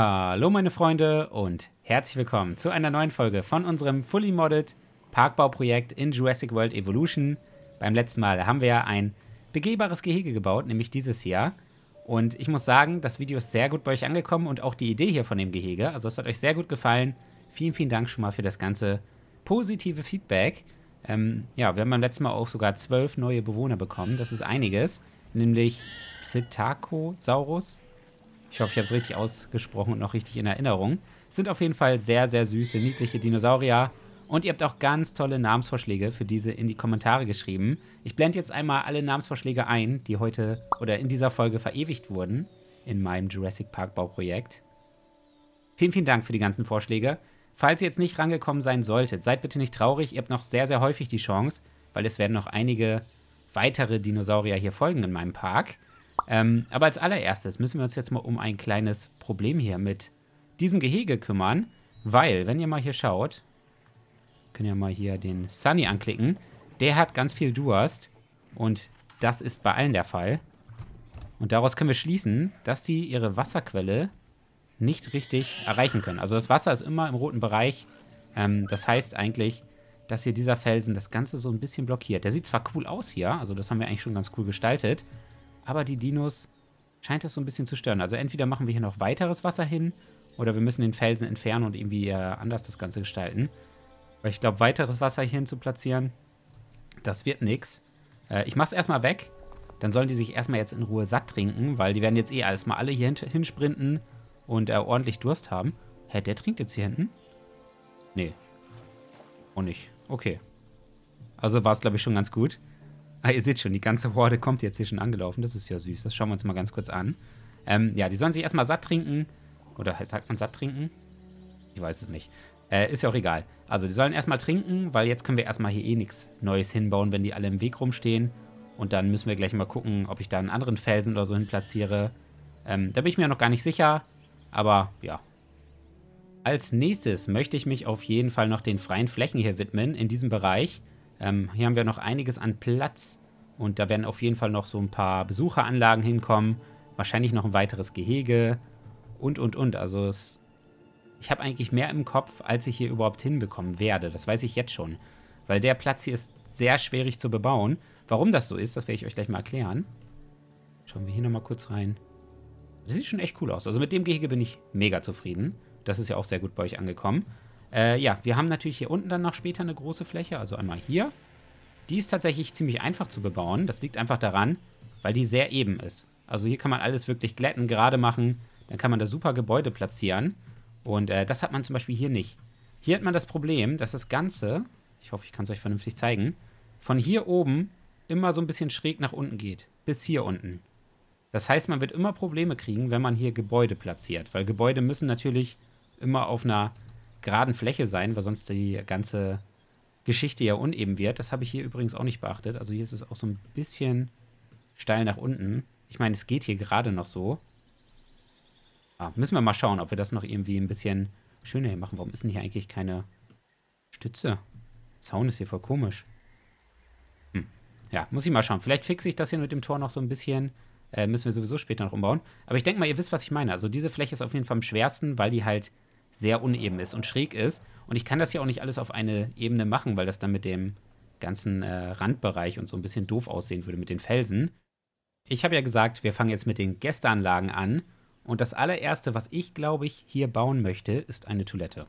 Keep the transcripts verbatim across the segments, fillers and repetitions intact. Hallo meine Freunde und herzlich willkommen zu einer neuen Folge von unserem fully modded Parkbauprojekt in Jurassic World Evolution. Beim letzten Mal haben wir ja ein begehbares Gehege gebaut, nämlich dieses hier. Und ich muss sagen, das Video ist sehr gut bei euch angekommen und auch die Idee hier von dem Gehege. Also es hat euch sehr gut gefallen. Vielen, vielen Dank schon mal für das ganze positive Feedback. Ähm, ja, wir haben beim letzten Mal auch sogar zwölf neue Bewohner bekommen. Das ist einiges. Nämlich Psittacosaurus. Ich hoffe, ich habe es richtig ausgesprochen und noch richtig in Erinnerung. Es sind auf jeden Fall sehr, sehr süße, niedliche Dinosaurier. Und ihr habt auch ganz tolle Namensvorschläge für diese in die Kommentare geschrieben. Ich blende jetzt einmal alle Namensvorschläge ein, die heute oder in dieser Folge verewigt wurden in meinem Jurassic Park Bauprojekt. Vielen, vielen Dank für die ganzen Vorschläge. Falls ihr jetzt nicht rangekommen sein solltet, seid bitte nicht traurig. Ihr habt noch sehr, sehr häufig die Chance, weil es werden noch einige weitere Dinosaurier hier folgen in meinem Park. Ähm, aber als allererstes müssen wir uns jetzt mal um ein kleines Problem hier mit diesem Gehege kümmern. Weil, wenn ihr mal hier schaut... Können ja mal hier den Sunny anklicken. Der hat ganz viel Durst. Und das ist bei allen der Fall. Und daraus können wir schließen, dass sie ihre Wasserquelle nicht richtig erreichen können. Also das Wasser ist immer im roten Bereich. Ähm, das heißt eigentlich, dass hier dieser Felsen das Ganze so ein bisschen blockiert. Der sieht zwar cool aus hier. Also das haben wir eigentlich schon ganz cool gestaltet. Aber die Dinos scheint das so ein bisschen zu stören. Also entweder machen wir hier noch weiteres Wasser hin. Oder wir müssen den Felsen entfernen und irgendwie äh, anders das Ganze gestalten. Weil ich glaube, weiteres Wasser hierhin zu platzieren, das wird nix. Äh, ich mach's erstmal weg. Dann sollen die sich erstmal jetzt in Ruhe satt trinken, weil die werden jetzt eh erstmal alle hier hinsprinten und äh, ordentlich Durst haben. Hä, der trinkt jetzt hier hinten? Nee. Auch nicht. Okay. Also war's, glaube ich, schon ganz gut. Ah, ihr seht schon, die ganze Horde kommt jetzt hier schon angelaufen. Das ist ja süß. Das schauen wir uns mal ganz kurz an. Ähm, ja, die sollen sich erstmal satt trinken. Oder sagt man satt trinken? Ich weiß es nicht. Äh, ist ja auch egal. Also die sollen erstmal trinken, weil jetzt können wir erstmal hier eh nichts Neues hinbauen, wenn die alle im Weg rumstehen. Und dann müssen wir gleich mal gucken, ob ich da einen anderen Felsen oder so hin platziere. Ähm, da bin ich mir noch gar nicht sicher, aber ja. Als nächstes möchte ich mich auf jeden Fall noch den freien Flächen hier widmen, in diesem Bereich. Ähm, hier haben wir noch einiges an Platz und da werden auf jeden Fall noch so ein paar Besucheranlagen hinkommen. Wahrscheinlich noch ein weiteres Gehege und, und, und. Also es... Ich habe eigentlich mehr im Kopf, als ich hier überhaupt hinbekommen werde. Das weiß ich jetzt schon. Weil der Platz hier ist sehr schwierig zu bebauen. Warum das so ist, das werde ich euch gleich mal erklären. Schauen wir hier nochmal kurz rein. Das sieht schon echt cool aus. Also mit dem Gehege bin ich mega zufrieden. Das ist ja auch sehr gut bei euch angekommen. Äh, ja, wir haben natürlich hier unten dann noch später eine große Fläche. Also einmal hier. Die ist tatsächlich ziemlich einfach zu bebauen. Das liegt einfach daran, weil die sehr eben ist. Also hier kann man alles wirklich glätten, gerade machen. Dann kann man da super Gebäude platzieren. Und äh, das hat man zum Beispiel hier nicht. Hier hat man das Problem, dass das Ganze, ich hoffe, ich kann es euch vernünftig zeigen, von hier oben immer so ein bisschen schräg nach unten geht. Bis hier unten. Das heißt, man wird immer Probleme kriegen, wenn man hier Gebäude platziert. Weil Gebäude müssen natürlich immer auf einer geraden Fläche sein, weil sonst die ganze Geschichte ja uneben wird. Das habe ich hier übrigens auch nicht beachtet. Also hier ist es auch so ein bisschen steil nach unten. Ich meine, es geht hier gerade noch so. Ah, müssen wir mal schauen, ob wir das noch irgendwie ein bisschen schöner hier machen. Warum ist denn hier eigentlich keine Stütze? Zaun ist hier voll komisch. Hm. Ja, muss ich mal schauen. Vielleicht fixe ich das hier mit dem Tor noch so ein bisschen. Äh, müssen wir sowieso später noch umbauen. Aber ich denke mal, ihr wisst, was ich meine. Also diese Fläche ist auf jeden Fall am schwersten, weil die halt sehr uneben ist und schräg ist. Und ich kann das hier auch nicht alles auf eine Ebene machen, weil das dann mit dem ganzen äh, Randbereich und so ein bisschen doof aussehen würde mit den Felsen. Ich habe ja gesagt, wir fangen jetzt mit den Gästeanlagen an. Und das allererste, was ich, glaube ich, hier bauen möchte, ist eine Toilette.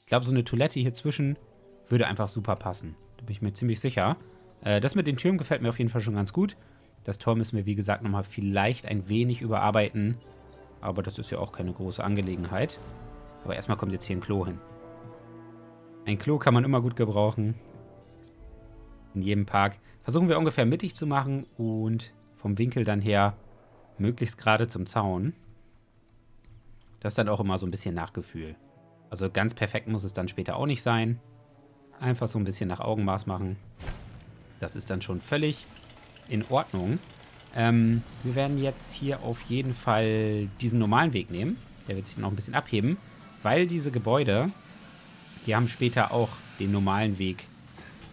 Ich glaube, so eine Toilette hier zwischen würde einfach super passen. Da bin ich mir ziemlich sicher. Äh, das mit den Türmen gefällt mir auf jeden Fall schon ganz gut. Das Tor müssen wir, wie gesagt, nochmal vielleicht ein wenig überarbeiten. Aber das ist ja auch keine große Angelegenheit. Aber erstmal kommt jetzt hier ein Klo hin. Ein Klo kann man immer gut gebrauchen. In jedem Park. Versuchen wir ungefähr mittig zu machen und vom Winkel dann her möglichst gerade zum Zaun. Das ist dann auch immer so ein bisschen nach Gefühl. Also ganz perfekt muss es dann später auch nicht sein. Einfach so ein bisschen nach Augenmaß machen. Das ist dann schon völlig in Ordnung. Ähm, wir werden jetzt hier auf jeden Fall diesen normalen Weg nehmen. Der wird sich noch ein bisschen abheben. Weil diese Gebäude, die haben später auch den normalen Weg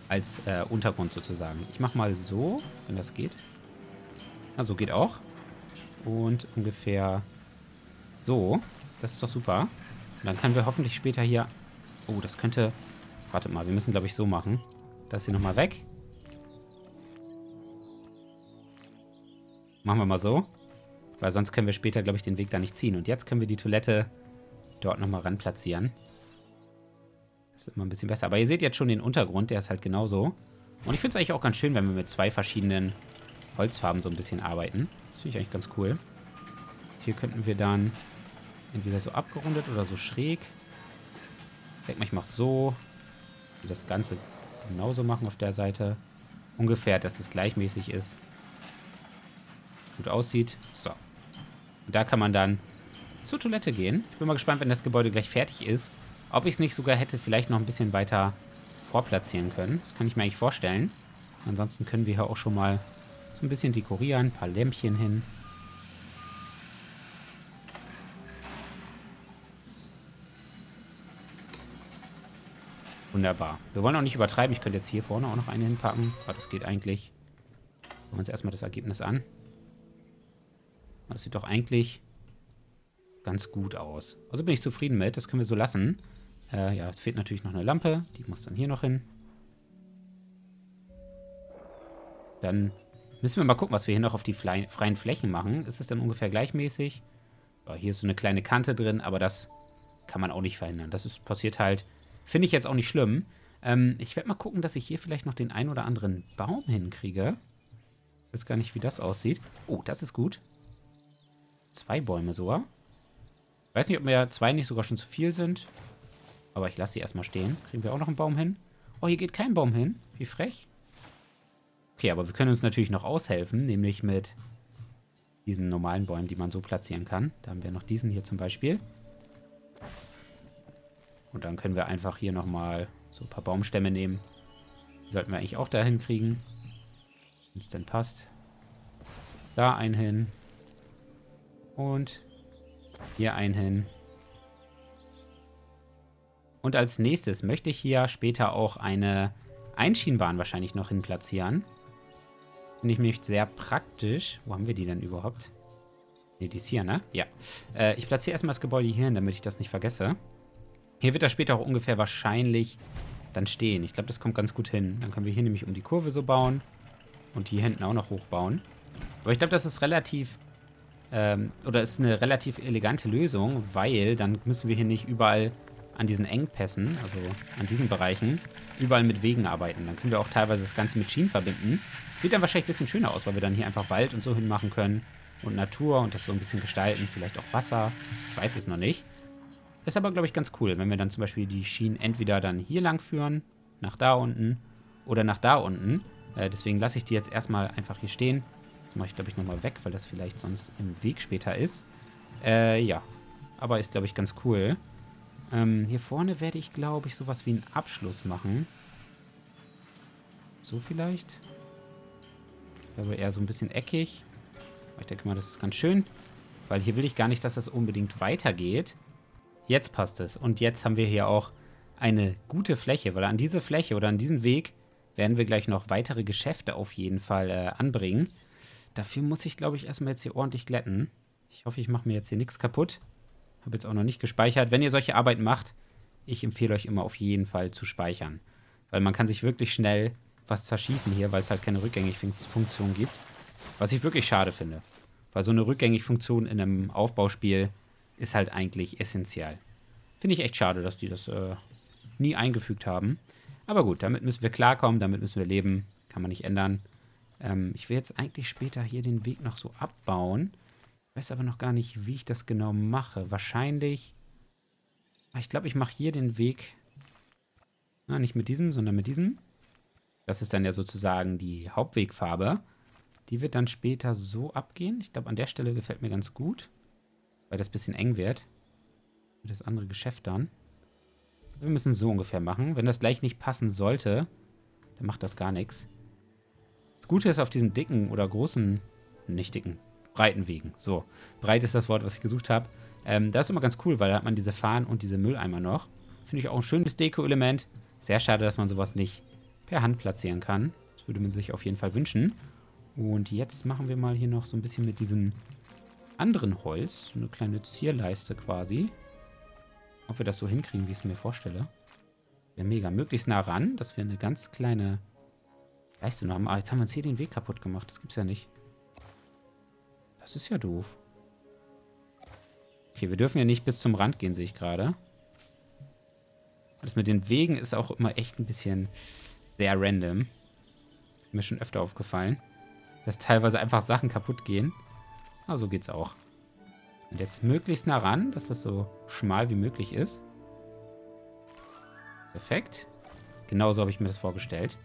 als äh, Untergrund sozusagen. Ich mache mal so, wenn das geht. Ah, so geht auch. Und ungefähr so. Das ist doch super. Und dann können wir hoffentlich später hier... Oh, das könnte... Warte mal, wir müssen, glaube ich, so machen. Das hier nochmal weg. Machen wir mal so. Weil sonst können wir später, glaube ich, den Weg da nicht ziehen. Und jetzt können wir die Toilette dort nochmal ran platzieren. Das ist immer ein bisschen besser. Aber ihr seht jetzt schon den Untergrund, der ist halt genauso. Und ich finde es eigentlich auch ganz schön, wenn wir mit zwei verschiedenen Holzfarben so ein bisschen arbeiten. Das finde ich eigentlich ganz cool. Hier könnten wir dann entweder so abgerundet oder so schräg. Ich denke mal, ich mache so. Und das Ganze genauso machen auf der Seite. Ungefähr, dass es gleichmäßig ist. Gut aussieht. So. Und da kann man dann zur Toilette gehen. Ich bin mal gespannt, wenn das Gebäude gleich fertig ist, ob ich es nicht sogar hätte vielleicht noch ein bisschen weiter vorplatzieren können. Das kann ich mir eigentlich vorstellen. Ansonsten können wir hier auch schon mal so ein bisschen dekorieren. Ein paar Lämpchen hin. Wunderbar. Wir wollen auch nicht übertreiben. Ich könnte jetzt hier vorne auch noch eine hinpacken. Aber das geht eigentlich. Gucken wir uns erstmal das Ergebnis an. Das sieht doch eigentlich ganz gut aus. Also bin ich zufrieden mit. Das können wir so lassen. Äh, ja, es fehlt natürlich noch eine Lampe. Die muss dann hier noch hin. Dann müssen wir mal gucken, was wir hier noch auf die freien Flächen machen. Ist es dann ungefähr gleichmäßig? Oh, hier ist so eine kleine Kante drin, aber das kann man auch nicht verhindern. Das ist passiert halt. Finde ich jetzt auch nicht schlimm. Ähm, ich werde mal gucken, dass ich hier vielleicht noch den einen oder anderen Baum hinkriege. Ich weiß gar nicht, wie das aussieht. Oh, das ist gut. Zwei Bäume sogar. Ich weiß nicht, ob mir zwei nicht sogar schon zu viel sind. Aber ich lasse die erstmal stehen. Kriegen wir auch noch einen Baum hin? Oh, hier geht kein Baum hin. Wie frech. Okay, aber wir können uns natürlich noch aushelfen. Nämlich mit diesen normalen Bäumen, die man so platzieren kann. Da haben wir noch diesen hier zum Beispiel. Und dann können wir einfach hier nochmal so ein paar Baumstämme nehmen. Die sollten wir eigentlich auch da hinkriegen. Wenn es denn passt. Da einen hin. Und hier einen hin. Und als nächstes möchte ich hier später auch eine Einschienenbahn wahrscheinlich noch hin platzieren. Finde ich nämlich sehr praktisch. Wo haben wir die denn überhaupt? Ne, die ist hier, ne? Ja. Äh, ich platziere erstmal das Gebäude hier hin, damit ich das nicht vergesse. Hier wird das später auch ungefähr wahrscheinlich dann stehen. Ich glaube, das kommt ganz gut hin. Dann können wir hier nämlich um die Kurve so bauen. Und hier hinten auch noch hochbauen. Aber ich glaube, das ist relativ... Ähm, oder ist eine relativ elegante Lösung, weil dann müssen wir hier nicht überall an diesen Engpässen, also an diesen Bereichen, überall mit Wegen arbeiten. Dann können wir auch teilweise das Ganze mit Schienen verbinden. Sieht dann wahrscheinlich ein bisschen schöner aus, weil wir dann hier einfach Wald und so hinmachen können und Natur und das so ein bisschen gestalten, vielleicht auch Wasser. Ich weiß es noch nicht. Ist aber, glaube ich, ganz cool, wenn wir dann zum Beispiel die Schienen entweder dann hier lang führen, nach da unten oder nach da unten. Äh, deswegen lasse ich die jetzt erstmal einfach hier stehen. Mache ich, glaube ich, nochmal weg, weil das vielleicht sonst im Weg später ist. Äh, ja. Aber ist, glaube ich, ganz cool. Ähm, hier vorne werde ich, glaube ich, sowas wie einen Abschluss machen. So vielleicht. Ich glaube, eher so ein bisschen eckig. Aber ich denke mal, das ist ganz schön. Weil hier will ich gar nicht, dass das unbedingt weitergeht. Jetzt passt es. Und jetzt haben wir hier auch eine gute Fläche. Weil an diese Fläche oder an diesen Weg werden wir gleich noch weitere Geschäfte auf jeden Fall äh, anbringen. Dafür muss ich, glaube ich, erstmal jetzt hier ordentlich glätten. Ich hoffe, ich mache mir jetzt hier nichts kaputt. Habe jetzt auch noch nicht gespeichert. Wenn ihr solche Arbeiten macht, ich empfehle euch immer auf jeden Fall zu speichern. Weil man kann sich wirklich schnell was zerschießen hier, weil es halt keine Rückgängigfunktion gibt. Was ich wirklich schade finde. Weil so eine Rückgängigfunktion in einem Aufbauspiel ist halt eigentlich essentiell. Finde ich echt schade, dass die das äh, nie eingefügt haben. Aber gut, damit müssen wir klarkommen, damit müssen wir leben. Kann man nicht ändern. Ähm, ich will jetzt eigentlich später hier den Weg noch so abbauen. Ich weiß aber noch gar nicht, wie ich das genau mache. Wahrscheinlich... Ich glaube, ich mache hier den Weg... Na, nicht mit diesem, sondern mit diesem. Das ist dann ja sozusagen die Hauptwegfarbe. Die wird dann später so abgehen. Ich glaube, an der Stelle gefällt mir ganz gut. Weil das ein bisschen eng wird. Für das andere Geschäft dann. Wir müssen so ungefähr machen. Wenn das gleich nicht passen sollte, dann macht das gar nichts. Das Gute ist, auf diesen dicken oder großen, nicht dicken, breiten Wegen, so, breit ist das Wort, was ich gesucht habe, ähm, das ist immer ganz cool, weil da hat man diese Fahnen und diese Mülleimer noch. Finde ich auch ein schönes Deko-Element. Sehr schade, dass man sowas nicht per Hand platzieren kann. Das würde man sich auf jeden Fall wünschen. Und jetzt machen wir mal hier noch so ein bisschen mit diesen anderen Holz. So eine kleine Zierleiste quasi. Ob wir das so hinkriegen, wie ich es mir vorstelle. Wäre mega. Möglichst nah ran, dass wir eine ganz kleine Leiste noch haben. Ah, jetzt haben wir uns hier den Weg kaputt gemacht. Das gibt's ja nicht. Das ist ja doof. Okay, wir dürfen ja nicht bis zum Rand gehen, sehe ich gerade. Das mit den Wegen ist auch immer echt ein bisschen sehr random. Ist mir schon öfter aufgefallen. Dass teilweise einfach Sachen kaputt gehen. Aber so geht's auch. Und jetzt möglichst nah ran, dass das so schmal wie möglich ist. Perfekt. Genauso habe ich mir das vorgestellt.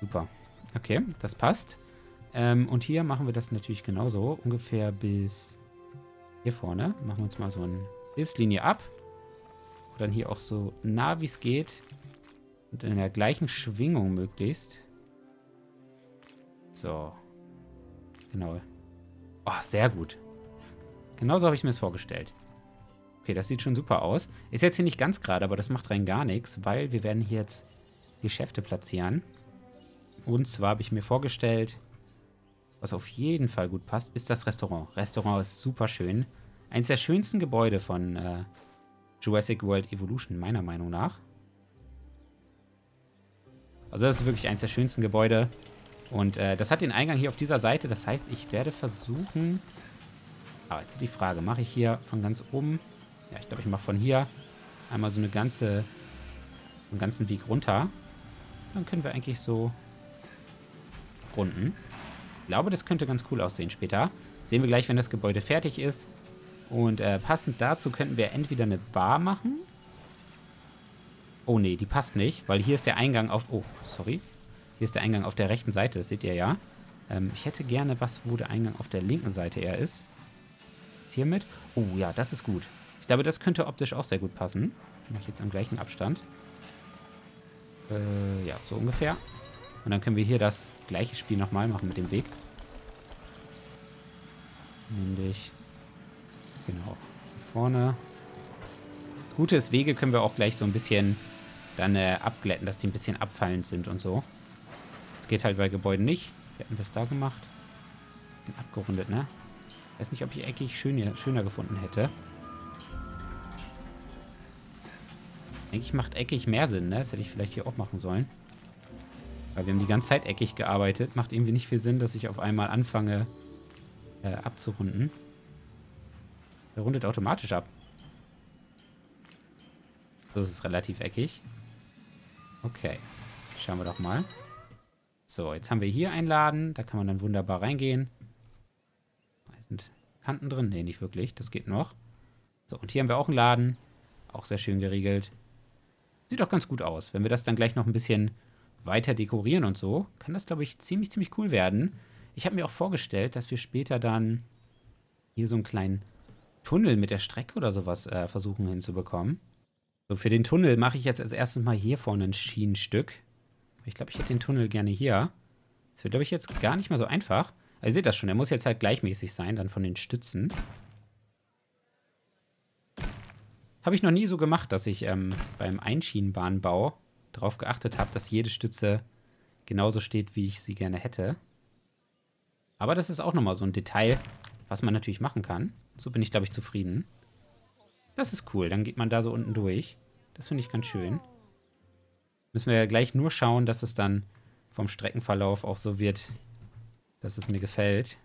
Super. Okay, das passt. Ähm, und hier machen wir das natürlich genauso. Ungefähr bis hier vorne. Machen wir uns mal so eine Hilfslinie ab. Und dann hier auch so nah wie es geht. Und in der gleichen Schwingung möglichst. So. Genau. Oh, sehr gut. Genauso habe ich mir das vorgestellt. Okay, das sieht schon super aus. Ist jetzt hier nicht ganz gerade, aber das macht rein gar nichts, weil wir werden hier jetzt Geschäfte platzieren. Und zwar habe ich mir vorgestellt, was auf jeden Fall gut passt, ist das Restaurant. Restaurant ist super schön. Eines der schönsten Gebäude von äh, Jurassic World Evolution, meiner Meinung nach. Also das ist wirklich eines der schönsten Gebäude. Und äh, das hat den Eingang hier auf dieser Seite. Das heißt, ich werde versuchen... Aber jetzt ist die Frage, mache ich hier von ganz oben... Ja, ich glaube, ich mache von hier einmal so eine ganze, einen ganzen Weg runter. Dann können wir eigentlich so runden. Ich glaube, das könnte ganz cool aussehen später. Sehen wir gleich, wenn das Gebäude fertig ist. Und äh, passend dazu könnten wir entweder eine Bar machen. Oh nee, die passt nicht, weil hier ist der Eingang auf... Oh, sorry. Hier ist der Eingang auf der rechten Seite, das seht ihr ja. Ähm, ich hätte gerne was, wo der Eingang auf der linken Seite eher ist. Hiermit. Oh ja, das ist gut. Ich glaube, das könnte optisch auch sehr gut passen. Mache ich jetzt am gleichen Abstand. Äh, ja, so ungefähr. Und dann können wir hier das gleiche Spiel nochmal machen mit dem Weg. Nämlich... Genau. Vorne. Gute ist, Wege können wir auch gleich so ein bisschen dann äh, abglätten, dass die ein bisschen abfallend sind und so. Das geht halt bei Gebäuden nicht. Wir hatten das da gemacht. Bisschen abgerundet, ne? Ich weiß nicht, ob ich eckig schöner, schöner gefunden hätte. Eigentlich macht eckig mehr Sinn, ne? Das hätte ich vielleicht hier auch machen sollen. Weil wir haben die ganze Zeit eckig gearbeitet. Macht irgendwie nicht viel Sinn, dass ich auf einmal anfange äh, abzurunden. Er rundet automatisch ab. So ist es relativ eckig. Okay. Schauen wir doch mal. So, jetzt haben wir hier einen Laden. Da kann man dann wunderbar reingehen. Da sind Kanten drin. Nee, nicht wirklich. Das geht noch. So, und hier haben wir auch einen Laden. Auch sehr schön geregelt. Sieht doch ganz gut aus. Wenn wir das dann gleich noch ein bisschen weiter dekorieren und so, kann das, glaube ich, ziemlich, ziemlich cool werden. Ich habe mir auch vorgestellt, dass wir später dann hier so einen kleinen Tunnel mit der Strecke oder sowas äh, versuchen hinzubekommen. So, für den Tunnel mache ich jetzt als erstes mal hier vorne ein Schienenstück. Ich glaube, ich hätte den Tunnel gerne hier. Das wird, glaube ich, jetzt gar nicht mal so einfach. Also ihr seht das schon, der muss jetzt halt gleichmäßig sein, dann von den Stützen. Habe ich noch nie so gemacht, dass ich ähm, beim Einschienenbahnbau darauf geachtet habe, dass jede Stütze genauso steht, wie ich sie gerne hätte. Aber das ist auch nochmal so ein Detail, was man natürlich machen kann. So bin ich, glaube ich, zufrieden. Das ist cool, dann geht man da so unten durch. Das finde ich ganz schön. Müssen wir ja gleich nur schauen, dass es dann vom Streckenverlauf auch so wird, dass es mir gefällt.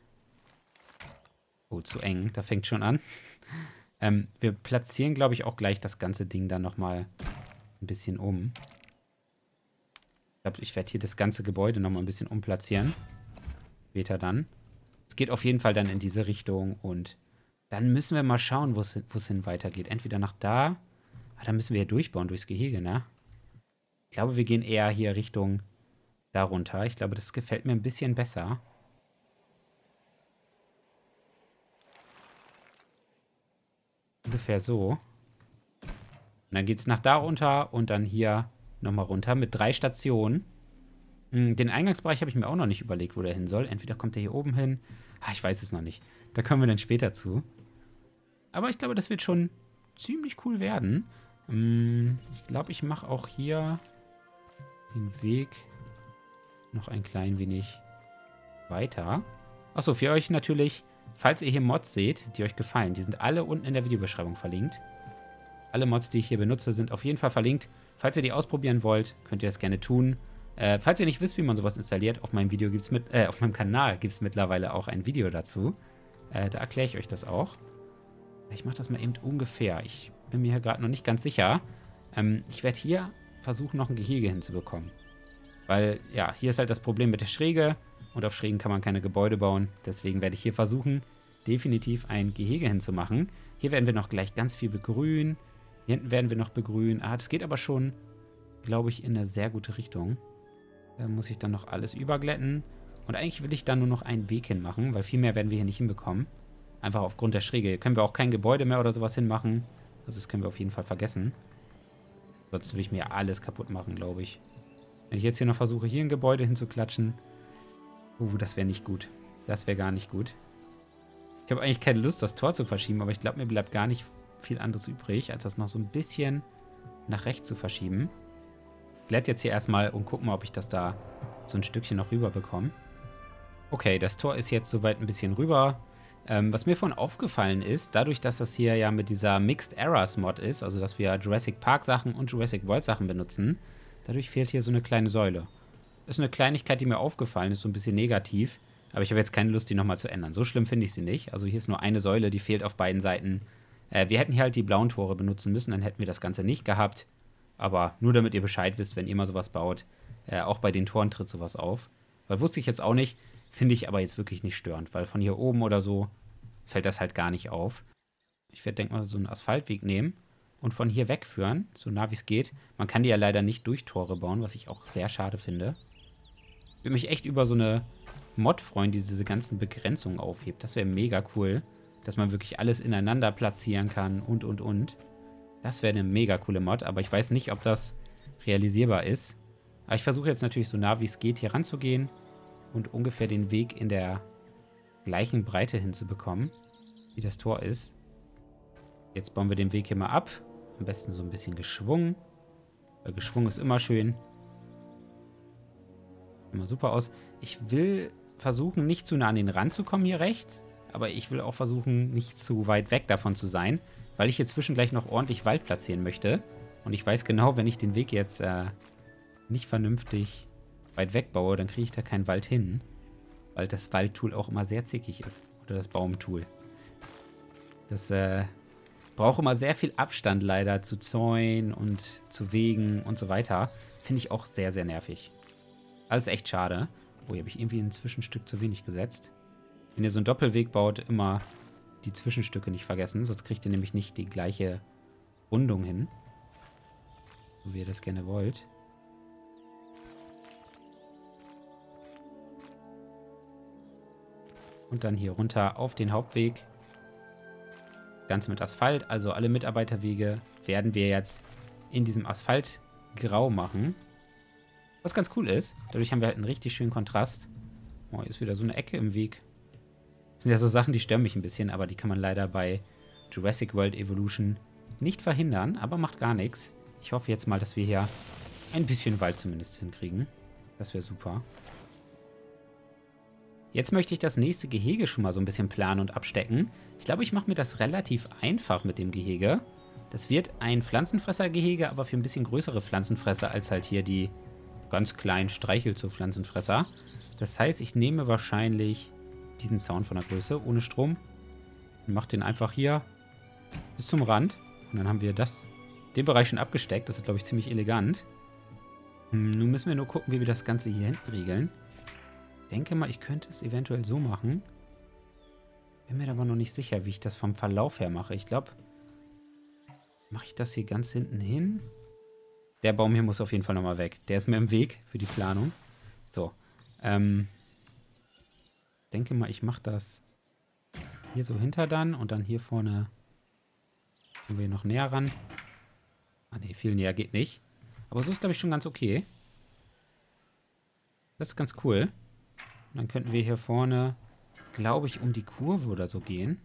Oh, zu eng, da fängt schon an. Ähm, wir platzieren, glaube ich, auch gleich das ganze Ding dann nochmal ein bisschen um. Ich glaube, ich werde hier das ganze Gebäude nochmal ein bisschen umplatzieren. Später dann. Es geht auf jeden Fall dann in diese Richtung und dann müssen wir mal schauen, wo es hin weitergeht. Entweder nach da, aber dann müssen wir hier durchbauen, durchs Gehege, ne? Ich glaube, wir gehen eher hier Richtung da runter. Ich glaube, das gefällt mir ein bisschen besser. Ungefähr so. Und dann geht es nach da runter und dann hier nochmal runter mit drei Stationen. Den Eingangsbereich habe ich mir auch noch nicht überlegt, wo der hin soll. Entweder kommt der hier oben hin. Ah, ich weiß es noch nicht. Da kommen wir dann später zu. Aber ich glaube, das wird schon ziemlich cool werden. Ich glaube, ich mache auch hier den Weg noch ein klein wenig weiter. Achso, für euch natürlich Falls ihr hier Mods seht, die euch gefallen, die sind alle unten in der Videobeschreibung verlinkt. Alle Mods, die ich hier benutze, sind auf jeden Fall verlinkt. Falls ihr die ausprobieren wollt, könnt ihr das gerne tun. Äh, falls ihr nicht wisst, wie man sowas installiert, auf meinem, Video gibt's mit, äh, auf meinem Kanal gibt es mittlerweile auch ein Video dazu. Äh, da erkläre ich euch das auch. Ich mache das mal eben ungefähr. Ich bin mir hier gerade noch nicht ganz sicher. Ähm, ich werde hier versuchen, noch ein Gehege hinzubekommen. Weil, ja, hier ist halt das Problem mit der Schräge. Und auf Schrägen kann man keine Gebäude bauen. Deswegen werde ich hier versuchen, definitiv ein Gehege hinzumachen. Hier werden wir noch gleich ganz viel begrünen. Hier hinten werden wir noch begrünen. Ah, das geht aber schon, glaube ich, in eine sehr gute Richtung. Da muss ich dann noch alles überglätten. Und eigentlich will ich da nur noch einen Weg hinmachen, weil viel mehr werden wir hier nicht hinbekommen. Einfach aufgrund der Schräge. Hier können wir auch kein Gebäude mehr oder sowas hinmachen. Also das können wir auf jeden Fall vergessen. Sonst will ich mir alles kaputt machen, glaube ich. Wenn ich jetzt hier noch versuche, hier ein Gebäude hinzuklatschen. Uh, das wäre nicht gut. Das wäre gar nicht gut. Ich habe eigentlich keine Lust, das Tor zu verschieben, aber ich glaube, mir bleibt gar nicht viel anderes übrig, als das noch so ein bisschen nach rechts zu verschieben. Ich glätte jetzt hier erstmal und gucke mal, ob ich das da so ein Stückchen noch rüber bekomme. Okay, das Tor ist jetzt soweit ein bisschen rüber. Ähm, was mir vorhin aufgefallen ist, dadurch, dass das hier ja mit dieser Mixed Errors Mod ist, also dass wir Jurassic Park Sachen und Jurassic World Sachen benutzen, dadurch fehlt hier so eine kleine Säule. Ist eine Kleinigkeit, die mir aufgefallen ist, so ein bisschen negativ. Aber ich habe jetzt keine Lust, die nochmal zu ändern. So schlimm finde ich sie nicht. Also hier ist nur eine Säule, die fehlt auf beiden Seiten. Äh, wir hätten hier halt die blauen Tore benutzen müssen, dann hätten wir das Ganze nicht gehabt. Aber nur damit ihr Bescheid wisst, wenn ihr mal sowas baut, äh, auch bei den Toren tritt sowas auf. Weil wusste ich jetzt auch nicht, finde ich aber jetzt wirklich nicht störend. Weil von hier oben oder so fällt das halt gar nicht auf. Ich werde, denke mal, so einen Asphaltweg nehmen und von hier wegführen, so nah wie es geht. Man kann die ja leider nicht durch Tore bauen, was ich auch sehr schade finde. Ich würde mich echt über so eine Mod freuen, die diese ganzen Begrenzungen aufhebt. Das wäre mega cool, dass man wirklich alles ineinander platzieren kann und, und, und. Das wäre eine mega coole Mod, aber ich weiß nicht, ob das realisierbar ist. Aber ich versuche jetzt natürlich so nah wie es geht hier ranzugehen und ungefähr den Weg in der gleichen Breite hinzubekommen, wie das Tor ist. Jetzt bauen wir den Weg hier mal ab. Am besten so ein bisschen geschwungen, weil geschwungen ist immer schön. Immer super aus. Ich will versuchen, nicht zu nah an den Rand zu kommen hier rechts, aber ich will auch versuchen, nicht zu weit weg davon zu sein, weil ich hier zwischen gleich noch ordentlich Wald platzieren möchte. Und ich weiß genau, wenn ich den Weg jetzt äh, nicht vernünftig weit weg baue, dann kriege ich da keinen Wald hin, weil das Waldtool auch immer sehr zickig ist. Oder das Baumtool. Das äh, brauche immer sehr viel Abstand leider zu Zäunen und zu Wegen und so weiter. Finde ich auch sehr, sehr nervig. Also ist echt schade. Oh, hier habe ich irgendwie ein Zwischenstück zu wenig gesetzt. Wenn ihr so einen Doppelweg baut, immer die Zwischenstücke nicht vergessen. Sonst kriegt ihr nämlich nicht die gleiche Rundung hin. So wie ihr das gerne wollt. Und dann hier runter auf den Hauptweg. Ganz mit Asphalt. Also alle Mitarbeiterwege werden wir jetzt in diesem Asphalt grau machen. Was ganz cool ist, dadurch haben wir halt einen richtig schönen Kontrast. Oh, hier ist wieder so eine Ecke im Weg. Das sind ja so Sachen, die stören mich ein bisschen, aber die kann man leider bei Jurassic World Evolution nicht verhindern, aber macht gar nichts. Ich hoffe jetzt mal, dass wir hier ein bisschen Wald zumindest hinkriegen. Das wäre super. Jetzt möchte ich das nächste Gehege schon mal so ein bisschen planen und abstecken. Ich glaube, ich mache mir das relativ einfach mit dem Gehege. Das wird ein Pflanzenfressergehege, aber für ein bisschen größere Pflanzenfresser als halt hier die ganz kleinen Streichel zur Pflanzenfresser. Das heißt, ich nehme wahrscheinlich diesen Zaun von der Größe ohne Strom und mache den einfach hier bis zum Rand. Und dann haben wir das, den Bereich schon abgesteckt. Das ist, glaube ich, ziemlich elegant. Nun müssen wir nur gucken, wie wir das Ganze hier hinten regeln. Ich denke mal, ich könnte es eventuell so machen. Bin mir aber noch nicht sicher, wie ich das vom Verlauf her mache. Ich glaube, mache ich das hier ganz hinten hin. Der Baum hier muss auf jeden Fall nochmal weg. Der ist mir im Weg für die Planung. So. Ähm, denke mal, ich mache das hier so hinter dann und dann hier vorne kommen wir noch näher ran. Ah ne, viel näher geht nicht. Aber so ist, glaube ich, schon ganz okay. Das ist ganz cool. Und dann könnten wir hier vorne, glaube ich, um die Kurve oder so gehen.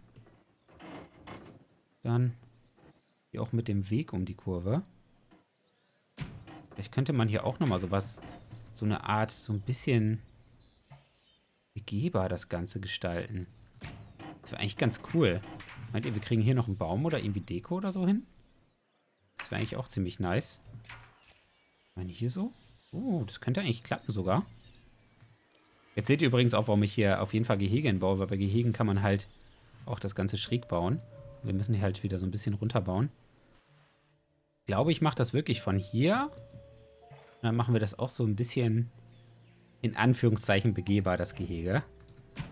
Dann hier auch mit dem Weg um die Kurve. Vielleicht könnte man hier auch nochmal sowas, so eine Art, so ein bisschen begehbar das Ganze gestalten. Das wäre eigentlich ganz cool. Meint ihr, wir kriegen hier noch einen Baum oder irgendwie Deko oder so hin? Das wäre eigentlich auch ziemlich nice. Ich meine, hier so? Oh, das könnte eigentlich klappen sogar. Jetzt seht ihr übrigens auch, warum ich hier auf jeden Fall Gehege baue, weil bei Gehegen kann man halt auch das Ganze schräg bauen. Wir müssen hier halt wieder so ein bisschen runterbauen. Ich glaube, ich mache das wirklich von hier. Und dann machen wir das auch so ein bisschen in Anführungszeichen begehbar, das Gehege.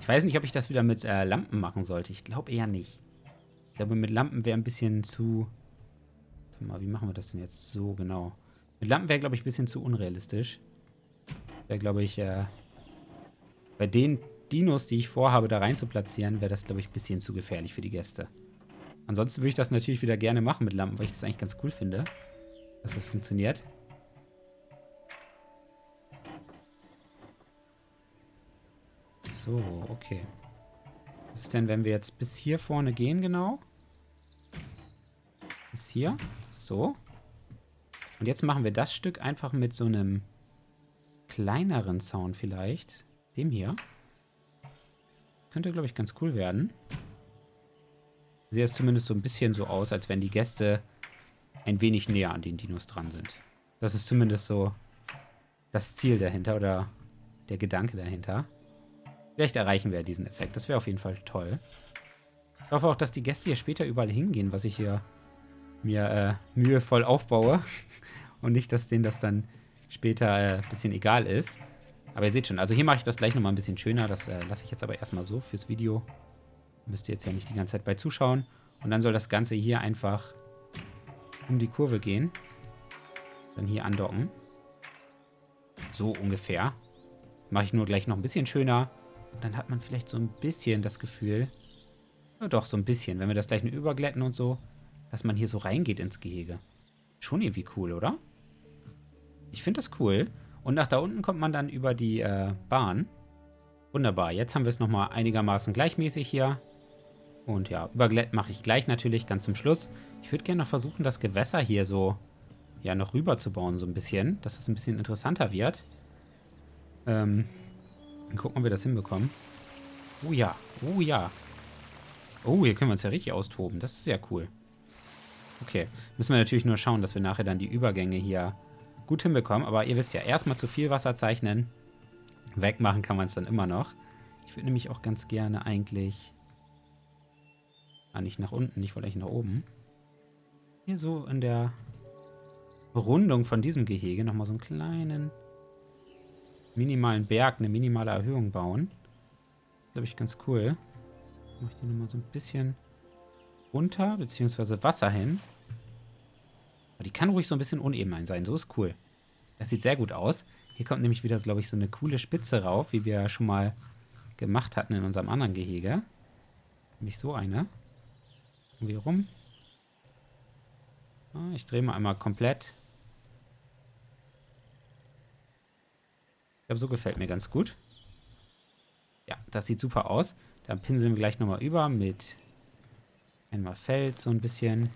Ich weiß nicht, ob ich das wieder mit äh, Lampen machen sollte. Ich glaube eher nicht. Ich glaube, mit Lampen wäre ein bisschen zu... Warte mal, wie machen wir das denn jetzt so genau? Mit Lampen wäre, glaube ich, ein bisschen zu unrealistisch. Wäre, glaube ich... Äh, bei den Dinos, die ich vorhabe, da rein zu platzieren, wäre das, glaube ich, ein bisschen zu gefährlich für die Gäste. Ansonsten würde ich das natürlich wieder gerne machen mit Lampen, weil ich das eigentlich ganz cool finde, dass das funktioniert. So, okay. Was ist denn, wenn wir jetzt bis hier vorne gehen, genau? Bis hier. So. Und jetzt machen wir das Stück einfach mit so einem kleineren Zaun vielleicht. Dem hier. Könnte, glaube ich, ganz cool werden. Sieht es zumindest so ein bisschen so aus, als wenn die Gäste ein wenig näher an den Dinos dran sind. Das ist zumindest so das Ziel dahinter oder der Gedanke dahinter. Vielleicht erreichen wir diesen Effekt. Das wäre auf jeden Fall toll. Ich hoffe auch, dass die Gäste hier später überall hingehen, was ich hier mir äh, mühevoll aufbaue. Und nicht, dass denen das dann später äh, ein bisschen egal ist. Aber ihr seht schon, also hier mache ich das gleich nochmal ein bisschen schöner. Das äh, lasse ich jetzt aber erstmal so fürs Video. Müsst ihr jetzt ja nicht die ganze Zeit bei zuschauen. Und dann soll das Ganze hier einfach um die Kurve gehen. Dann hier andocken. So ungefähr. Mache ich nur gleich noch ein bisschen schöner. Und dann hat man vielleicht so ein bisschen das Gefühl, ja doch, so ein bisschen, wenn wir das gleich nur überglätten und so, dass man hier so reingeht ins Gehege. Schon irgendwie cool, oder? Ich finde das cool. Und nach da unten kommt man dann über die äh, Bahn. Wunderbar, jetzt haben wir es nochmal einigermaßen gleichmäßig hier. Und ja, überglätt mache ich gleich natürlich, ganz zum Schluss. Ich würde gerne noch versuchen, das Gewässer hier so, ja, noch rüber zu bauen, so ein bisschen. Dass das ein bisschen interessanter wird. Ähm, dann gucken, ob wir das hinbekommen. Oh ja, oh ja. Oh, hier können wir uns ja richtig austoben, das ist ja cool. Okay, müssen wir natürlich nur schauen, dass wir nachher dann die Übergänge hier gut hinbekommen, aber ihr wisst ja, erstmal zu viel Wasser zeichnen. Wegmachen kann man es dann immer noch. Ich würde nämlich auch ganz gerne eigentlich... Ah, nicht nach unten, ich wollte eigentlich nach oben. Hier so in der Rundung von diesem Gehege nochmal so einen kleinen minimalen Berg, eine minimale Erhöhung bauen. Das glaube ich ganz cool. Mache ich den nochmal so ein bisschen runter, beziehungsweise Wasser hin. Aber die kann ruhig so ein bisschen uneben sein. So ist cool. Das sieht sehr gut aus. Hier kommt nämlich wieder, glaube ich, so eine coole Spitze rauf, wie wir ja schon mal gemacht hatten in unserem anderen Gehege. Nämlich so eine. Irgendwie rum. Ich drehe mal einmal komplett. Ich glaube, so gefällt mir ganz gut. Ja, das sieht super aus. Dann pinseln wir gleich nochmal über mit einmal Fels so ein bisschen.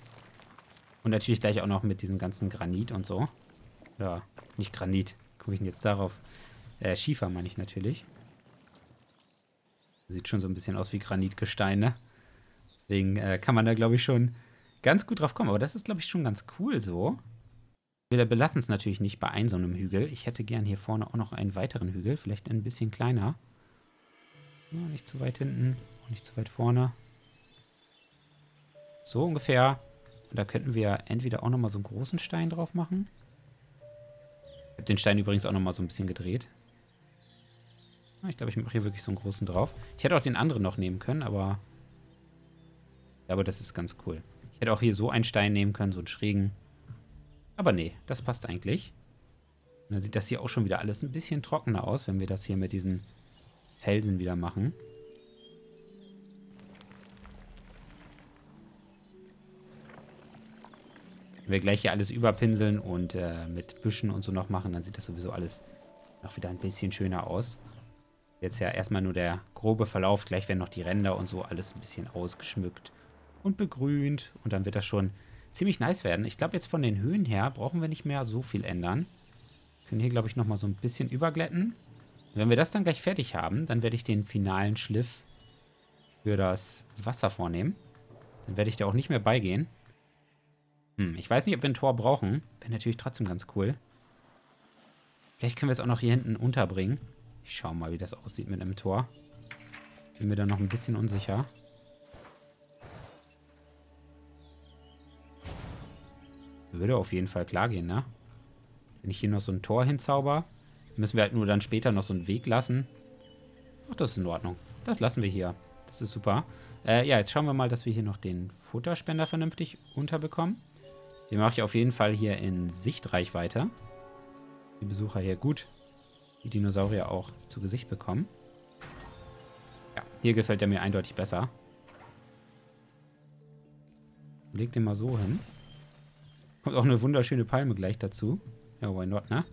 Und natürlich gleich auch noch mit diesem ganzen Granit und so. Oder nicht Granit. Komme ich denn jetzt darauf? Äh, Schiefer meine ich natürlich. Sieht schon so ein bisschen aus wie Granitgesteine. Deswegen äh, kann man da, glaube ich, schon ganz gut drauf kommen. Aber das ist, glaube ich, schon ganz cool so. Wir belassen es natürlich nicht bei einem so einem Hügel. Ich hätte gern hier vorne auch noch einen weiteren Hügel. Vielleicht ein bisschen kleiner. Ja, nicht zu weit hinten. Auch nicht zu weit vorne. So ungefähr. Da könnten wir entweder auch nochmal so einen großen Stein drauf machen. Ich habe den Stein übrigens auch nochmal so ein bisschen gedreht. Ich glaube, ich mache hier wirklich so einen großen drauf. Ich hätte auch den anderen noch nehmen können, aber... Ja, aber das ist ganz cool. Ich hätte auch hier so einen Stein nehmen können, so einen schrägen. Aber nee, das passt eigentlich. Und dann sieht das hier auch schon wieder alles ein bisschen trockener aus, wenn wir das hier mit diesen Felsen wieder machen. Wenn wir gleich hier alles überpinseln und äh, mit Büschen und so noch machen, dann sieht das sowieso alles noch wieder ein bisschen schöner aus. Jetzt ja erstmal nur der grobe Verlauf. Gleich werden noch die Ränder und so alles ein bisschen ausgeschmückt und begrünt. Und dann wird das schon ziemlich nice werden. Ich glaube, jetzt von den Höhen her brauchen wir nicht mehr so viel ändern. Wir können hier, glaube ich, nochmal so ein bisschen überglätten. Und wenn wir das dann gleich fertig haben, dann werde ich den finalen Schliff für das Wasser vornehmen. Dann werde ich da auch nicht mehr beigehen. Hm, ich weiß nicht, ob wir ein Tor brauchen. Wäre natürlich trotzdem ganz cool. Vielleicht können wir es auch noch hier hinten unterbringen. Ich schaue mal, wie das aussieht mit einem Tor. Bin mir da noch ein bisschen unsicher. Würde auf jeden Fall klar gehen, ne? Wenn ich hier noch so ein Tor hinzauber, müssen wir halt nur dann später noch so einen Weg lassen. Ach, das ist in Ordnung. Das lassen wir hier. Das ist super. Äh, ja, jetzt schauen wir mal, dass wir hier noch den Futterspender vernünftig unterbekommen. Den mache ich auf jeden Fall hier in Sichtreichweite. Die Besucher hier gut. Die Dinosaurier auch zu Gesicht bekommen. Ja, hier gefällt er mir eindeutig besser. Leg den mal so hin. Kommt auch eine wunderschöne Palme gleich dazu. Ja, why not, ne?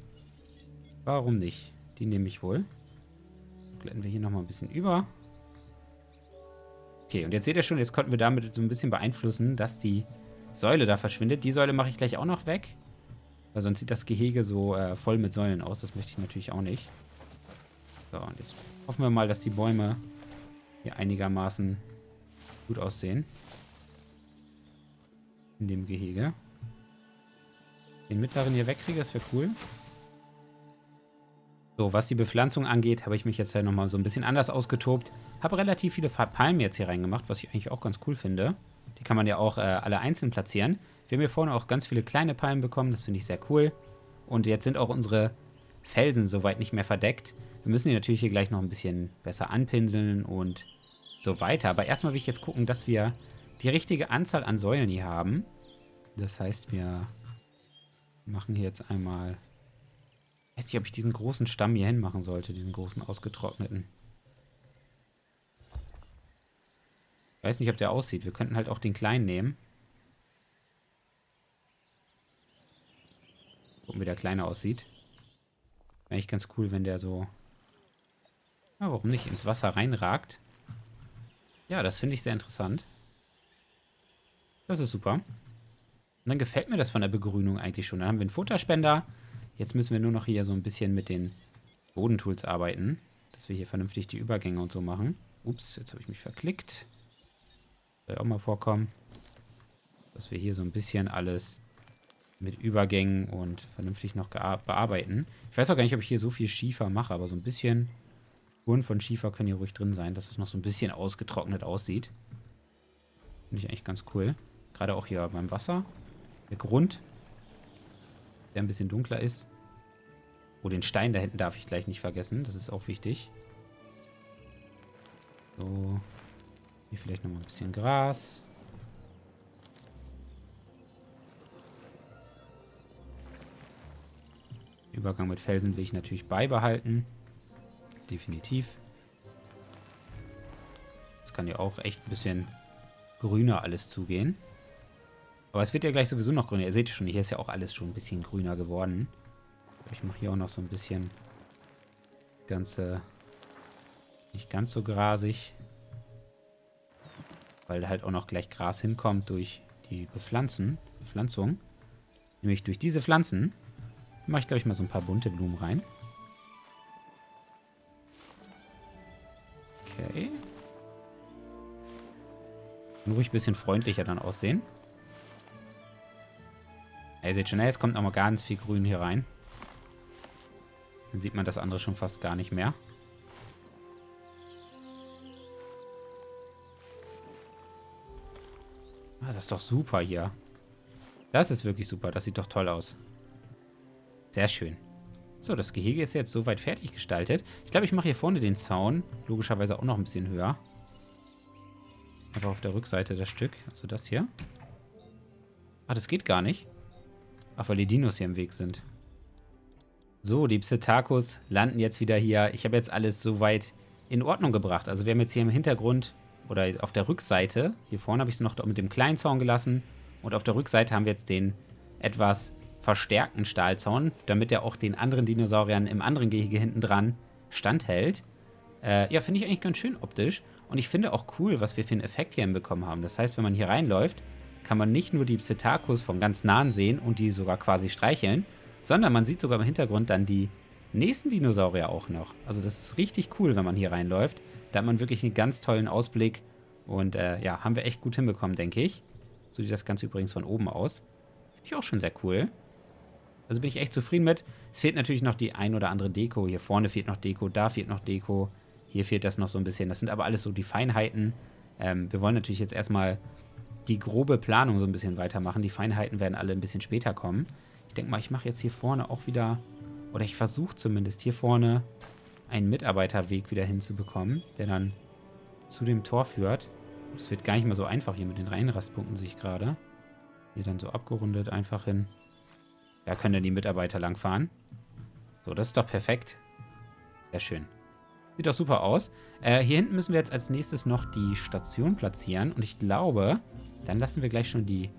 Warum nicht? Die nehme ich wohl. Glätten wir hier nochmal ein bisschen über. Okay, und jetzt seht ihr schon, jetzt konnten wir damit so ein bisschen beeinflussen, dass die Säule da verschwindet. Die Säule mache ich gleich auch noch weg. Weil sonst sieht das Gehege so äh, voll mit Säulen aus. Das möchte ich natürlich auch nicht. So, und jetzt hoffen wir mal, dass die Bäume hier einigermaßen gut aussehen. In dem Gehege. Den mittleren hier wegkriege, das wäre cool. So, was die Bepflanzung angeht, habe ich mich jetzt ja nochmal so ein bisschen anders ausgetobt. Habe relativ viele Palmen jetzt hier reingemacht, was ich eigentlich auch ganz cool finde. Die kann man ja auch äh, alle einzeln platzieren. Wir haben hier vorne auch ganz viele kleine Palmen bekommen, das finde ich sehr cool. Und jetzt sind auch unsere Felsen soweit nicht mehr verdeckt. Wir müssen die natürlich hier gleich noch ein bisschen besser anpinseln und so weiter. Aber erstmal will ich jetzt gucken, dass wir die richtige Anzahl an Säulen hier haben. Das heißt, wir machen hier jetzt einmal... Ich weiß nicht, ob ich diesen großen Stamm hier hin machen sollte, diesen großen ausgetrockneten. Ich weiß nicht, ob der aussieht. Wir könnten halt auch den kleinen nehmen. Gucken, wie der kleine aussieht. Wäre eigentlich ganz cool, wenn der so... Ja, warum nicht? Ins Wasser reinragt. Ja, das finde ich sehr interessant. Das ist super. Und dann gefällt mir das von der Begrünung eigentlich schon. Dann haben wir einen Futterspender. Jetzt müssen wir nur noch hier so ein bisschen mit den Bodentools arbeiten. Dass wir hier vernünftig die Übergänge und so machen. Ups, jetzt habe ich mich verklickt. Soll ja auch mal vorkommen. Dass wir hier so ein bisschen alles mit Übergängen und vernünftig noch bearbeiten. Ich weiß auch gar nicht, ob ich hier so viel Schiefer mache, aber so ein bisschen Spuren von Schiefer können hier ruhig drin sein, dass es noch so ein bisschen ausgetrocknet aussieht. Finde ich eigentlich ganz cool. Gerade auch hier beim Wasser. Der Grund, der ein bisschen dunkler ist. Oh, den Stein da hinten darf ich gleich nicht vergessen. Das ist auch wichtig. So. Hier vielleicht nochmal ein bisschen Gras. Übergang mit Felsen will ich natürlich beibehalten. Definitiv. Das kann ja auch echt ein bisschen grüner alles zugehen. Aber es wird ja gleich sowieso noch grüner. Ihr seht schon, hier ist ja auch alles schon ein bisschen grüner geworden. Ich mache hier auch noch so ein bisschen das Ganze nicht ganz so grasig. Weil halt auch noch gleich Gras hinkommt durch die Bepflanzen, Bepflanzung. Nämlich durch diese Pflanzen mache ich, glaube ich, mal so ein paar bunte Blumen rein. Okay. Und ruhig ein bisschen freundlicher dann aussehen. Ihr seht schon, jetzt kommt nochmal ganz viel Grün hier rein. Dann sieht man das andere schon fast gar nicht mehr. Ah, das ist doch super hier. Das ist wirklich super. Das sieht doch toll aus. Sehr schön. So, das Gehege ist jetzt soweit fertig gestaltet. Ich glaube, ich mache hier vorne den Zaun. Logischerweise auch noch ein bisschen höher. Einfach auf der Rückseite das Stück. Also das hier. Ah, das geht gar nicht. Ach, weil die Dinos hier im Weg sind. So, die Psittacos landen jetzt wieder hier. Ich habe jetzt alles soweit in Ordnung gebracht. Also wir haben jetzt hier im Hintergrund oder auf der Rückseite, hier vorne habe ich es noch mit dem kleinen Zaun gelassen und auf der Rückseite haben wir jetzt den etwas verstärkten Stahlzaun, damit er auch den anderen Dinosauriern im anderen Gehege hinten dran standhält. Äh, ja, finde ich eigentlich ganz schön optisch und ich finde auch cool, was wir für einen Effekt hier hinbekommen haben. Das heißt, wenn man hier reinläuft, kann man nicht nur die Psittacos von ganz nahen sehen und die sogar quasi streicheln, sondern man sieht sogar im Hintergrund dann die nächsten Dinosaurier auch noch. Also das ist richtig cool, wenn man hier reinläuft. Da hat man wirklich einen ganz tollen Ausblick Und äh, ja, haben wir echt gut hinbekommen, denke ich. So sieht das Ganze übrigens von oben aus. Finde ich auch schon sehr cool. Also bin ich echt zufrieden mit. Es fehlt natürlich noch die ein oder andere Deko. Hier vorne fehlt noch Deko, da fehlt noch Deko. Hier fehlt das noch so ein bisschen. Das sind aber alles so die Feinheiten. Ähm, wir wollen natürlich jetzt erstmal die grobe Planung so ein bisschen weitermachen. Die Feinheiten werden alle ein bisschen später kommen. Ich denke mal, ich mache jetzt hier vorne auch wieder, oder ich versuche zumindest hier vorne einen Mitarbeiterweg wieder hinzubekommen, der dann zu dem Tor führt. Das wird gar nicht mal so einfach hier mit den Reihenrastpunkten, sehe ich gerade. Hier dann so abgerundet einfach hin. Da können dann die Mitarbeiter langfahren. So, das ist doch perfekt. Sehr schön. Sieht doch super aus. Äh, hier hinten müssen wir jetzt als nächstes noch die Station platzieren. Und ich glaube, dann lassen wir gleich schon die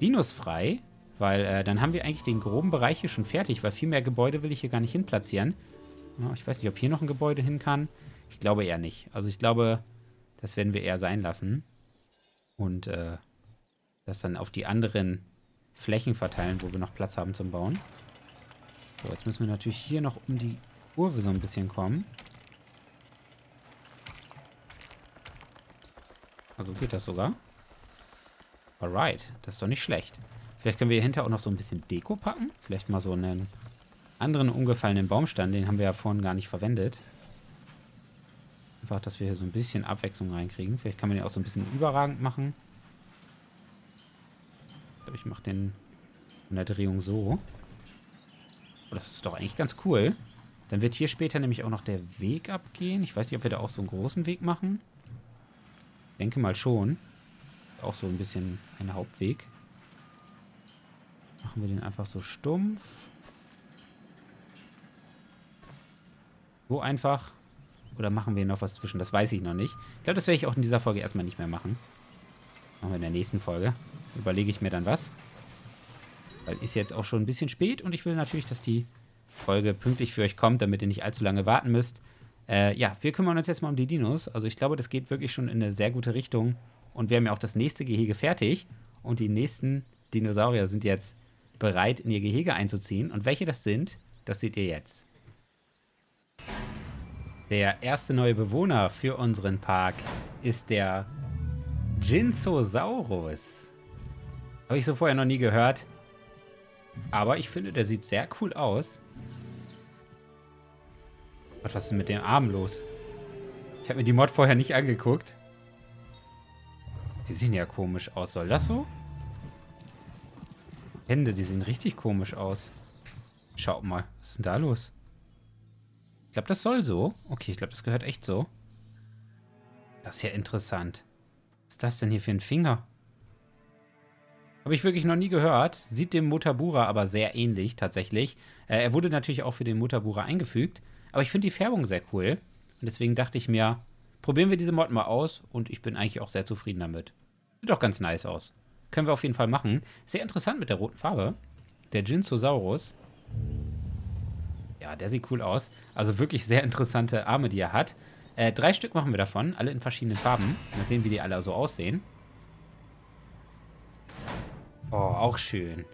Dinos frei. Weil äh, dann haben wir eigentlich den groben Bereich hier schon fertig. Weil viel mehr Gebäude will ich hier gar nicht hin platzieren. Ja, ich weiß nicht, ob hier noch ein Gebäude hin kann. Ich glaube eher nicht. Also ich glaube, das werden wir eher sein lassen. Und äh, das dann auf die anderen Flächen verteilen, wo wir noch Platz haben zum Bauen. So, jetzt müssen wir natürlich hier noch um die Kurve so ein bisschen kommen. Also geht das sogar. Alright, das ist doch nicht schlecht. Vielleicht können wir hier hinter auch noch so ein bisschen Deko packen. Vielleicht mal so einen anderen umgefallenen Baumstamm. Den haben wir ja vorhin gar nicht verwendet. Einfach, dass wir hier so ein bisschen Abwechslung reinkriegen. Vielleicht kann man den auch so ein bisschen überragend machen. Ich glaube, ich mache den in der Drehung so. Oh, das ist doch eigentlich ganz cool. Dann wird hier später nämlich auch noch der Weg abgehen. Ich weiß nicht, ob wir da auch so einen großen Weg machen. Denke mal schon. Auch so ein bisschen ein Hauptweg. Machen wir den einfach so stumpf. So einfach. Oder machen wir noch was zwischen? Das weiß ich noch nicht. Ich glaube, das werde ich auch in dieser Folge erstmal nicht mehr machen. Machen wir in der nächsten Folge. Überlege ich mir dann was. Weil ist jetzt auch schon ein bisschen spät und ich will natürlich, dass die Folge pünktlich für euch kommt, damit ihr nicht allzu lange warten müsst. Äh, ja, wir kümmern uns jetzt mal um die Dinos. Also ich glaube, das geht wirklich schon in eine sehr gute Richtung. Und wir haben ja auch das nächste Gehege fertig. Und die nächsten Dinosaurier sind jetzt bereit, in ihr Gehege einzuziehen. Und welche das sind, das seht ihr jetzt. Der erste neue Bewohner für unseren Park ist der Jinzhousaurus. Habe ich so vorher noch nie gehört. Aber ich finde, der sieht sehr cool aus. Gott, was ist denn mit dem Arm los? Ich habe mir die Mod vorher nicht angeguckt. Die sehen ja komisch aus. Soll das so? Hände, die sehen richtig komisch aus. Schaut mal, was ist denn da los? Ich glaube, das soll so. Okay, ich glaube, das gehört echt so. Das ist ja interessant. Was ist das denn hier für ein Finger? Habe ich wirklich noch nie gehört. Sieht dem Mutabura aber sehr ähnlich, tatsächlich. Äh, er wurde natürlich auch für den Mutabura eingefügt. Aber ich finde die Färbung sehr cool. Und deswegen dachte ich mir, probieren wir diese Mod mal aus. Und ich bin eigentlich auch sehr zufrieden damit. Sieht doch ganz nice aus. Können wir auf jeden Fall machen. Sehr interessant mit der roten Farbe. Der Jinzhousaurus. Ja, der sieht cool aus. Also wirklich sehr interessante Arme, die er hat. Äh, drei Stück machen wir davon. Alle in verschiedenen Farben. Mal sehen, wie die alle so aussehen. Oh, auch schön.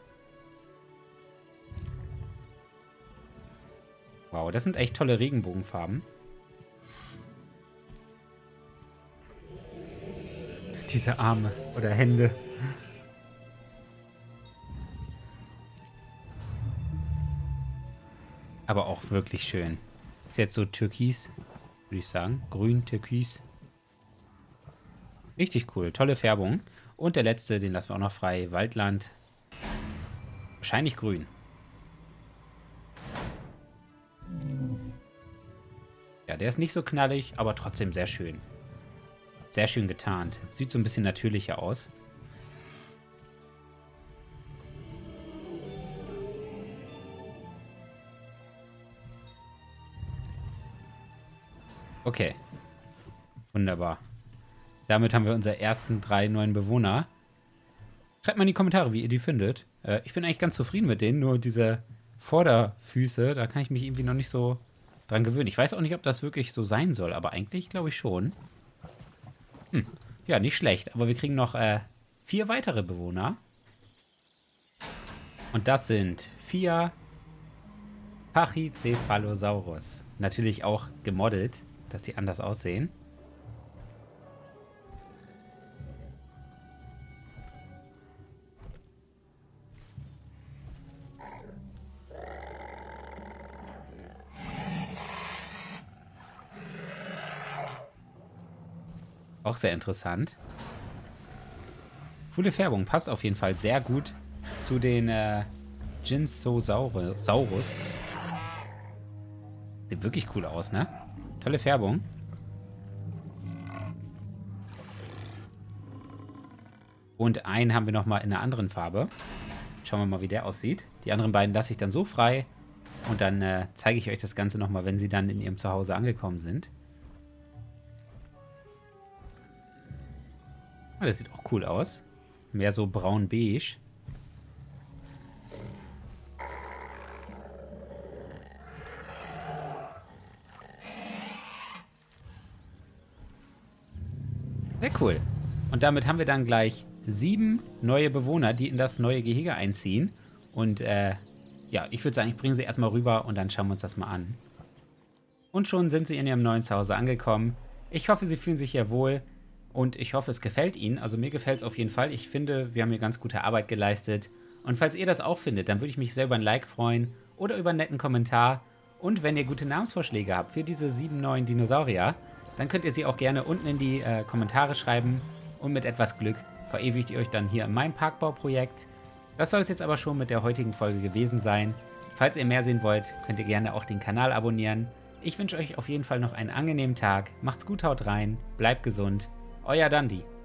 Wow, das sind echt tolle Regenbogenfarben. Diese Arme oder Hände. Aber auch wirklich schön. Ist jetzt so türkis, würde ich sagen. Grün, türkis. Richtig cool, tolle Färbung. Und der letzte, den lassen wir auch noch frei. Waldland. Wahrscheinlich grün. Ja, der ist nicht so knallig, aber trotzdem sehr schön. Sehr schön getarnt. Sieht so ein bisschen natürlicher aus. Okay. Wunderbar. Damit haben wir unsere ersten drei neuen Bewohner. Schreibt mal in die Kommentare, wie ihr die findet. Äh, ich bin eigentlich ganz zufrieden mit denen, nur diese Vorderfüße, da kann ich mich irgendwie noch nicht so dran gewöhnen. Ich weiß auch nicht, ob das wirklich so sein soll, aber eigentlich glaube ich schon. Hm. Ja, nicht schlecht. Aber wir kriegen noch äh, vier weitere Bewohner. Und das sind vier Pachycephalosaurus. Natürlich auch gemodelt, dass die anders aussehen. Auch sehr interessant. Coole Färbung. Passt auf jeden Fall sehr gut zu den äh, Jinzhousaurus. Sieht wirklich cool aus, ne? Tolle Färbung. Und einen haben wir nochmal in einer anderen Farbe. Schauen wir mal, wie der aussieht. Die anderen beiden lasse ich dann so frei. Und dann äh, zeige ich euch das Ganze nochmal, wenn sie dann in ihrem Zuhause angekommen sind. Ah, das sieht auch cool aus. Mehr so braun-beige. Sehr cool. Und damit haben wir dann gleich sieben neue Bewohner, die in das neue Gehege einziehen. Und äh, ja, ich würde sagen, ich bringe sie erstmal rüber und dann schauen wir uns das mal an. Und schon sind sie in ihrem neuen Zuhause angekommen. Ich hoffe, sie fühlen sich hier wohl. Und ich hoffe, es gefällt Ihnen. Also mir gefällt es auf jeden Fall. Ich finde, wir haben hier ganz gute Arbeit geleistet. Und falls ihr das auch findet, dann würde ich mich sehr über ein Like freuen oder über einen netten Kommentar. Und wenn ihr gute Namensvorschläge habt für diese sieben neuen Dinosaurier, dann könnt ihr sie auch gerne unten in die äh, Kommentare schreiben. Und mit etwas Glück verewigt ihr euch dann hier in meinem Parkbauprojekt. Das soll es jetzt aber schon mit der heutigen Folge gewesen sein. Falls ihr mehr sehen wollt, könnt ihr gerne auch den Kanal abonnieren. Ich wünsche euch auf jeden Fall noch einen angenehmen Tag. Macht's gut, haut rein, bleibt gesund. Euer Dandi.